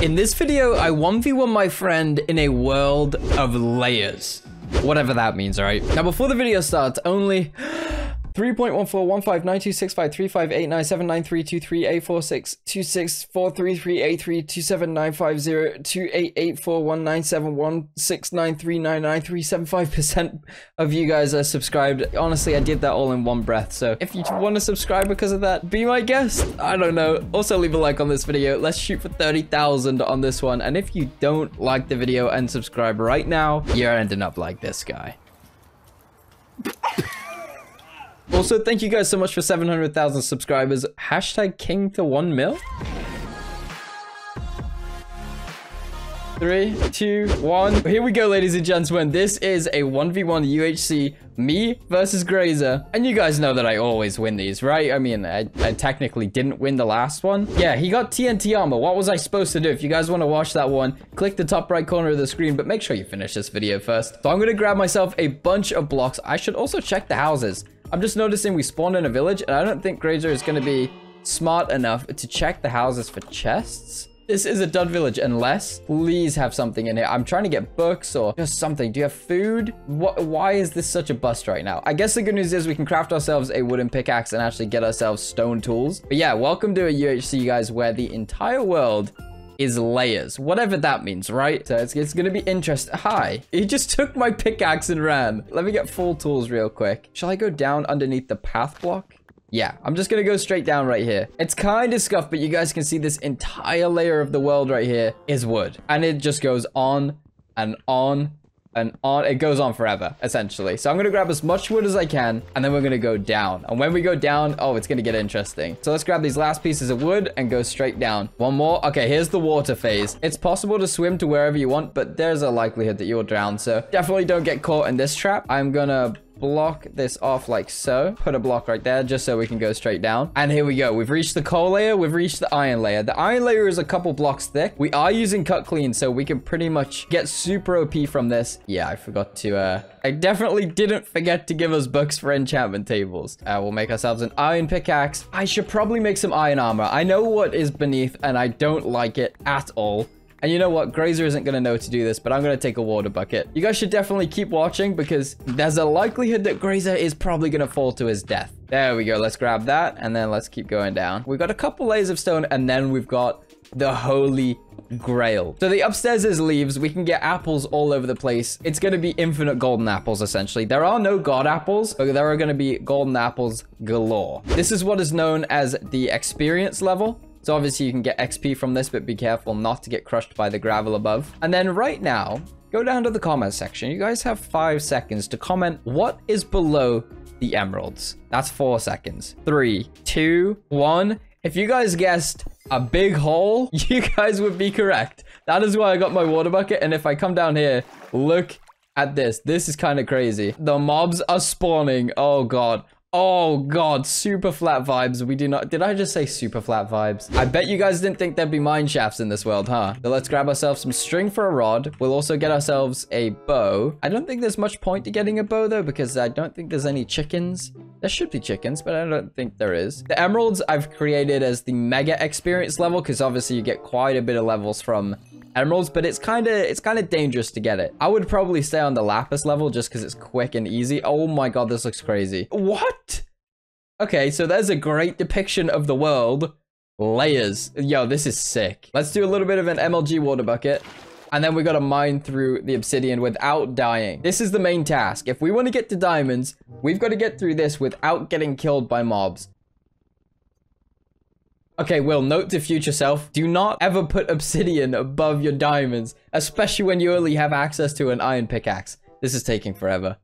In this video, I 1v1 my friend in a world of layers. Whatever that means, alright? Now, before the video starts, only 3.1415926535897932384626438327950884197169399375% of you guys are subscribed. Honestly, I did that all in one breath. So if you want to subscribe because of that, be my guest. I don't know. Also, leave a like on this video. Let's shoot for 30,000 on this one. And if you don't like the video and subscribe right now, you're ending up like this guy. Also, thank you guys so much for 700,000 subscribers. Hashtag king to 1 mil. 3, 2, 1. Here we go, ladies and gentlemen. This is a 1v1 UHC, me versus Grazer. And you guys know that I always win these, right? I mean, I technically didn't win the last one. Yeah, he got TNT armor. What was I supposed to do? If you guys want to watch that one, click the top right corner of the screen, but make sure you finish this video first. So I'm going to grab myself a bunch of blocks. I should also check the houses. I'm just noticing we spawned in a village, and I don't think Grazer is going to be smart enough to check the houses for chests. This is a dud village, unless please have something in here. I'm trying to get books or just something. Do you have food? Why is this such a bust right now? I guess the good news is we can craft ourselves a wooden pickaxe and actually get ourselves stone tools. But yeah, welcome to a UHC, you guys, where the entire world is layers, whatever that means, right? So it's gonna be interesting. Hi, he just took my pickaxe and ran. Let me get full tools real quick. Shall I go down underneath the path block? Yeah, I'm just gonna go straight down right here. It's kind of scuffed, but you guys can see this entire layer of the world right here is wood, and it just goes on and on and on. It goes on forever, essentially. So I'm gonna grab as much wood as I can, and then we're gonna go down. And when we go down, oh, it's gonna get interesting. So let's grab these last pieces of wood and go straight down. One more. Okay, here's the water phase. It's possible to swim to wherever you want, but there's a likelihood that you'll drown, so definitely don't get caught in this trap. I'm gonna block this off like so. Put a block right there just so we can go straight down. And here we go. We've reached the coal layer. We've reached the iron layer. The iron layer is a couple blocks thick. We are using cut clean, so we can pretty much get super OP from this. Yeah, I forgot to, I definitely didn't forget to give us books for enchantment tables. We'll make ourselves an iron pickaxe. I should probably make some iron armor. I know what is beneath and I don't like it at all. And you know what? Grazer isn't going to know to do this, but I'm going to take a water bucket. You guys should definitely keep watching because there's a likelihood that Grazer is probably going to fall to his death. There we go. Let's grab that and then let's keep going down. We've got a couple layers of stone and then we've got the holy grail. So the upstairs is leaves. We can get apples all over the place. It's going to be infinite golden apples, essentially. There are no god apples, but there are going to be golden apples galore. This is what is known as the experience level. So obviously you can get XP from this, but be careful not to get crushed by the gravel above. And then right now, go down to the comment section. You guys have 5 seconds to comment what is below the emeralds. That's 4 seconds. 3, 2, 1. If you guys guessed a big hole, you guys would be correct. That is why I got my water bucket. And if I come down here, look at this. This is kind of crazy. The mobs are spawning. Oh God. Oh God, super flat vibes. We do not... Did I just say super flat vibes? I bet you guys didn't think there'd be mine shafts in this world, huh? So let's grab ourselves some string for a rod. We'll also get ourselves a bow. I don't think there's much point to getting a bow though, because I don't think there's any chickens. There should be chickens, but I don't think there is. The emeralds I've created as the mega experience level, because obviously you get quite a bit of levels from emeralds, but it's kind of dangerous to get it. I would probably stay on the lapis level just because it's quick and easy. Oh my God, this looks crazy. What? Okay, so there's a great depiction of the world. Layers. Yo, this is sick. Let's do a little bit of an MLG water bucket. And then we got to mine through the obsidian without dying. This is the main task. If we want to get to diamonds, we've got to get through this without getting killed by mobs. Okay, Will, note to future self, do not ever put obsidian above your diamonds, especially when you only have access to an iron pickaxe. This is taking forever.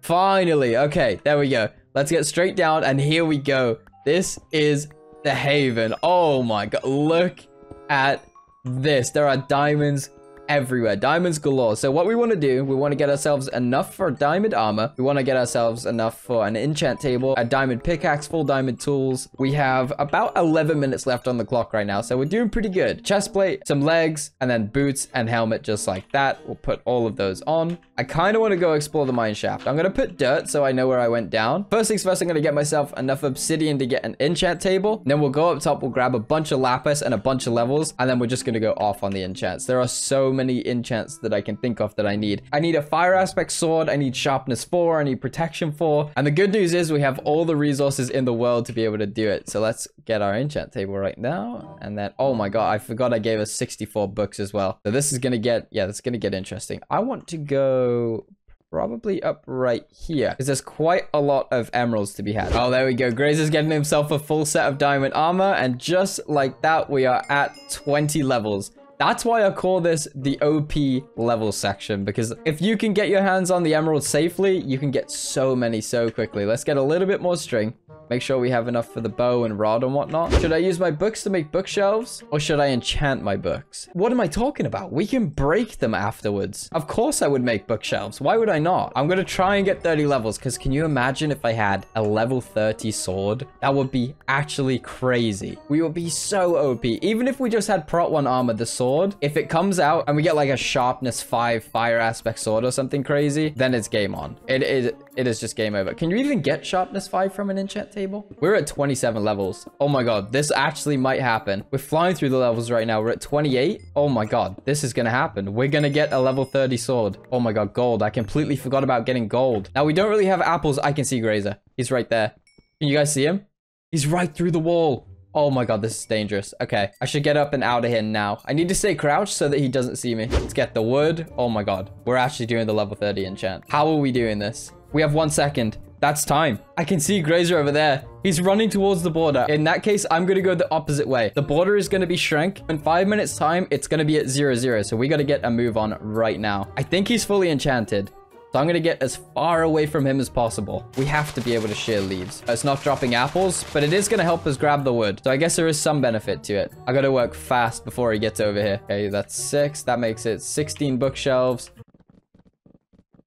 Finally, okay, there we go. Let's get straight down, and here we go. This is the haven. Oh my God, look at this. There are diamonds everywhere. Diamonds galore. So what we want to do, we want to get ourselves enough for diamond armor. We want to get ourselves enough for an enchant table, a diamond pickaxe, full diamond tools. We have about 11 minutes left on the clock right now, so we're doing pretty good. Chest plate, some legs, and then boots and helmet just like that. We'll put all of those on. I kind of want to go explore the mine shaft. I'm going to put dirt so I know where I went down. First things first, I'm going to get myself enough obsidian to get an enchant table. Then we'll go up top, we'll grab a bunch of lapis and a bunch of levels, and then we're just going to go off on the enchants. There are so many enchants that I can think of that I need. I need a fire aspect sword, I need sharpness 4, I need protection 4, and the good news is we have all the resources in the world to be able to do it. So let's get our enchant table right now, and then, oh my god, I forgot I gave us 64 books as well. So this is going to get, yeah, that's going to get interesting. I want to go probably up right here, because there's quite a lot of emeralds to be had. Oh, there we go. Grazer's getting himself a full set of diamond armor, and just like that, we are at 20 levels. That's why I call this the OP level section, because if you can get your hands on the emerald safely, you can get so many so quickly. Let's get a little bit more string. Make sure we have enough for the bow and rod and whatnot. Should I use my books to make bookshelves, or should I enchant my books? What am I talking about? We can break them afterwards. Of course I would make bookshelves. Why would I not? I'm going to try and get 30 levels, because can you imagine if I had a level 30 sword? That would be actually crazy. We would be so OP. Even if we just had Prot 1 armor, the sword, if it comes out and we get like a sharpness 5 fire aspect sword or something crazy, then it's game on. It is just game over. Can you even get sharpness 5 from an enchant table? We're at 27 levels. Oh my god, this actually might happen. We're flying through the levels right now. We're at 28. Oh my god, this is gonna happen. We're gonna get a level 30 sword. Oh my god, gold. I completely forgot about getting gold. Now we don't really have apples. I can see Grazer. He's right there. Can you guys see him? He's right through the wall. Oh my god, this is dangerous. Okay, I should get up and out of here now. I need to stay crouched so that he doesn't see me. Let's get the wood. Oh my god, we're actually doing the level 30 enchant. How are we doing this? We have 1 second. That's time. I can see Grazer over there. He's running towards the border. In that case, I'm going to go the opposite way. The border is going to be shrink. In 5 minutes time, it's going to be at 0, 0. So we got to get a move on right now. I think he's fully enchanted. So I'm going to get as far away from him as possible. We have to be able to shear leaves. It's not dropping apples, but it is going to help us grab the wood. So I guess there is some benefit to it. I got to work fast before he gets over here. Okay, that's 6. That makes it 16 bookshelves.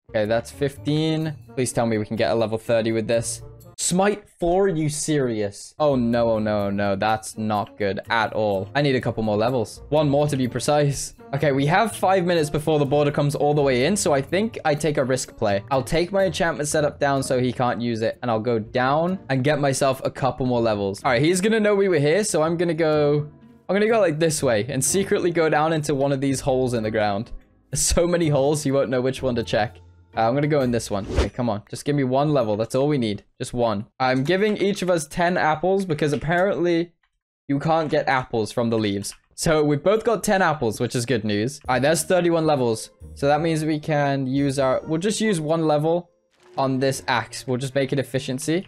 Okay, that's 15. Please tell me we can get a level 30 with this. Smite 4, are you serious? Oh no, oh no, oh no. That's not good at all. I need a couple more levels. 1 more to be precise. Okay, we have 5 minutes before the border comes all the way in, so I think I take a risk play. I'll take my enchantment setup down so he can't use it, and I'll go down and get myself a couple more levels. All right, he's gonna know we were here, so I'm gonna go like this way and secretly go down into one of these holes in the ground. There's so many holes, you won't know which one to check. I'm gonna go in this one. Okay, come on. Just give me 1 level. That's all we need. Just 1. I'm giving each of us 10 apples, because apparently you can't get apples from the leaves. So we've both got 10 apples, which is good news. All right, there's 31 levels. So that means we can use our... We'll just use 1 level on this axe. We'll just make it efficiency.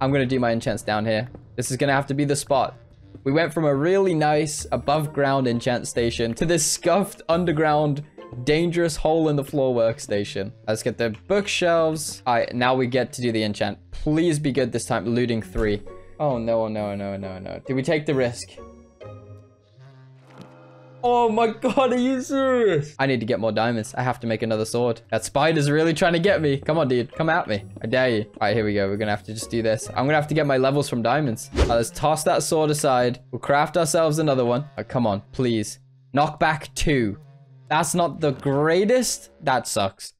I'm going to do my enchants down here. This is going to have to be the spot. We went from a really nice above-ground enchant station to this scuffed underground dangerous hole in the floor workstation. Let's get the bookshelves. All right, now we get to do the enchant. Please be good this time. Looting 3. Oh, no, no, no, no, no. Did we take the risk? Oh my god, are you serious? I need to get more diamonds. I have to make another sword. That spider's really trying to get me. Come on, dude. Come at me. I dare you. All right, here we go. We're going to have to just do this. I'm going to have to get my levels from diamonds. All right, let's toss that sword aside. We'll craft ourselves another one. All right, come on, please. Knockback 2. That's not the greatest. That sucks.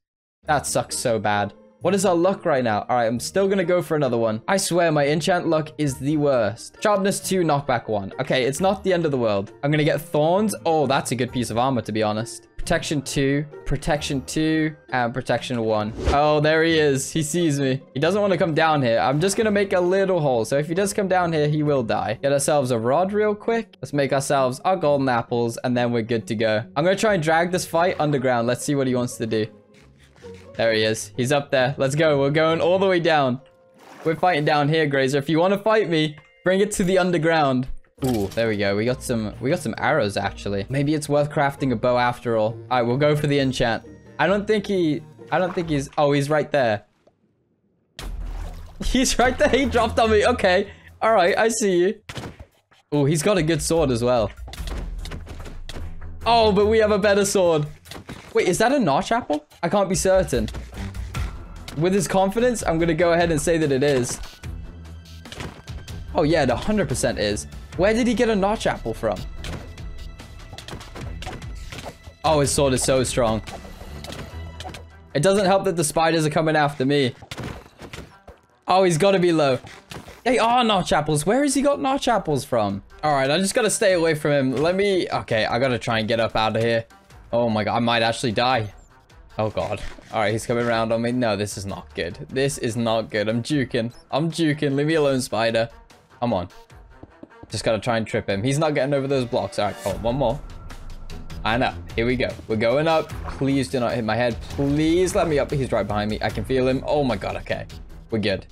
That sucks so bad. What is our luck right now? All right, I'm still going to go for another one. I swear my enchant luck is the worst. Sharpness 2, knockback 1. Okay, it's not the end of the world. I'm going to get thorns. Oh, that's a good piece of armor, to be honest. Protection 2, protection 2, and protection 1. Oh, there he is. He sees me. He doesn't want to come down here. I'm just going to make a little hole. So if he does come down here, he will die. Get ourselves a rod real quick. Let's make ourselves our golden apples, and then we're good to go. I'm going to try and drag this fight underground. Let's see what he wants to do. There he is. He's up there. Let's go. We're going all the way down. We're fighting down here, Grazer. If you want to fight me, bring it to the underground. Ooh, there we go. We got some arrows, actually. Maybe it's worth crafting a bow after all. All right, we'll go for the enchant. I don't think he's... Oh, he's right there. He's right there. He dropped on me. Okay. All right, I see you. Ooh, he's got a good sword as well. Oh, but we have a better sword. Wait, is that a notch apple? I can't be certain. With his confidence, I'm going to go ahead and say that it is. Oh, yeah, it 100% is. Where did he get a notch apple from? Oh, his sword is so strong. It doesn't help that the spiders are coming after me. Oh, he's got to be low. They are notch apples. Where has he got notch apples from? All right, I just got to stay away from him. Let me... Okay, I got to try and get up out of here. Oh, my God. I might actually die. Oh, God. All right, he's coming around on me. No, this is not good. This is not good. I'm juking. I'm juking. Leave me alone, spider. Come on. Just got to try and trip him. He's not getting over those blocks. All right, oh, one more. And up. Here we go. We're going up. Please do not hit my head. Please let me up. He's right behind me. I can feel him. Oh, my God. Okay. We're good.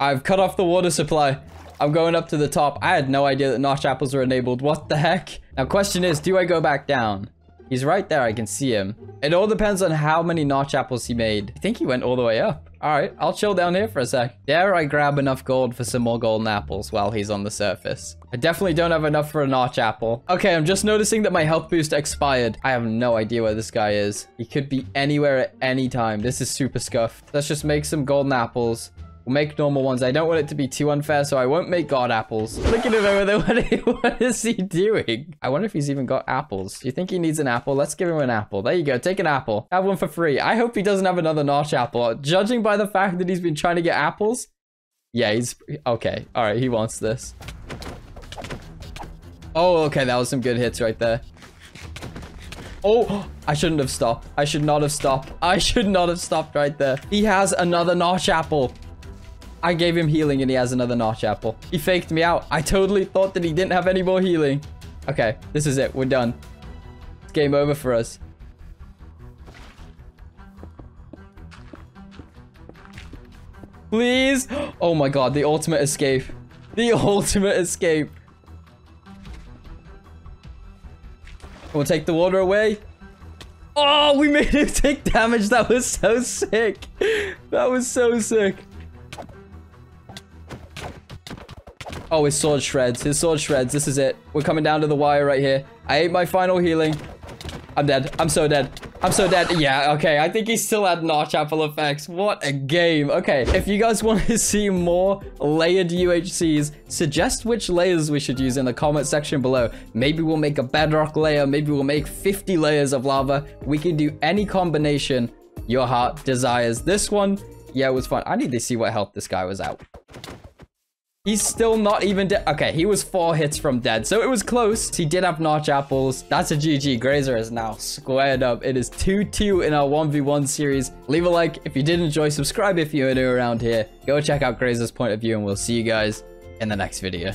I've cut off the water supply. I'm going up to the top. I had no idea that notch apples were enabled. What the heck? Now, question is, do I go back down? He's right there. I can see him. It all depends on how many notch apples he made. I think he went all the way up. All right. I'll chill down here for a sec. Dare I grab enough gold for some more golden apples while he's on the surface? I definitely don't have enough for a notch apple. Okay. I'm just noticing that my health boost expired. I have no idea where this guy is. He could be anywhere at any time. This is super scuffed. Let's just make some golden apples. We'll make normal ones. I don't want it to be too unfair, so I won't make god apples. Look at him over there. What is he doing? I wonder if he's even got apples. Do you think he needs an apple? Let's give him an apple. There you go. Take an apple. Have one for free. I hope he doesn't have another notch apple. Judging by the fact that he's been trying to get apples. Yeah, he's... Okay. All right. He wants this. Oh, okay. That was some good hits right there. Oh, I shouldn't have stopped. I should not have stopped. I should not have stopped right there. He has another notch apple. I gave him healing and he has another notch apple. He faked me out. I totally thought that he didn't have any more healing. Okay, this is it. We're done. It's game over for us. Please. Oh my God, the ultimate escape. The ultimate escape. We'll take the water away. Oh, we made him take damage. That was so sick. That was so sick. Oh, his sword shreds. His sword shreds. This is it. We're coming down to the wire right here. I ate my final healing. I'm dead. I'm so dead. I'm so dead. Yeah, okay. I think he still had notch apple effects. What a game. Okay, if you guys want to see more layered UHCs, suggest which layers we should use in the comment section below. Maybe we'll make a bedrock layer. Maybe we'll make 50 layers of lava. We can do any combination your heart desires. This one, yeah, it was fun. I need to see what health this guy was at. He's still not even dead. Okay, he was 4 hits from dead, so it was close. He did have notch apples. That's a GG. Grazer is now squared up. It is 2-2 in our 1v1 series. Leave a like if you did enjoy. Subscribe if you're new around here. Go check out Grazer's point of view, and we'll see you guys in the next video.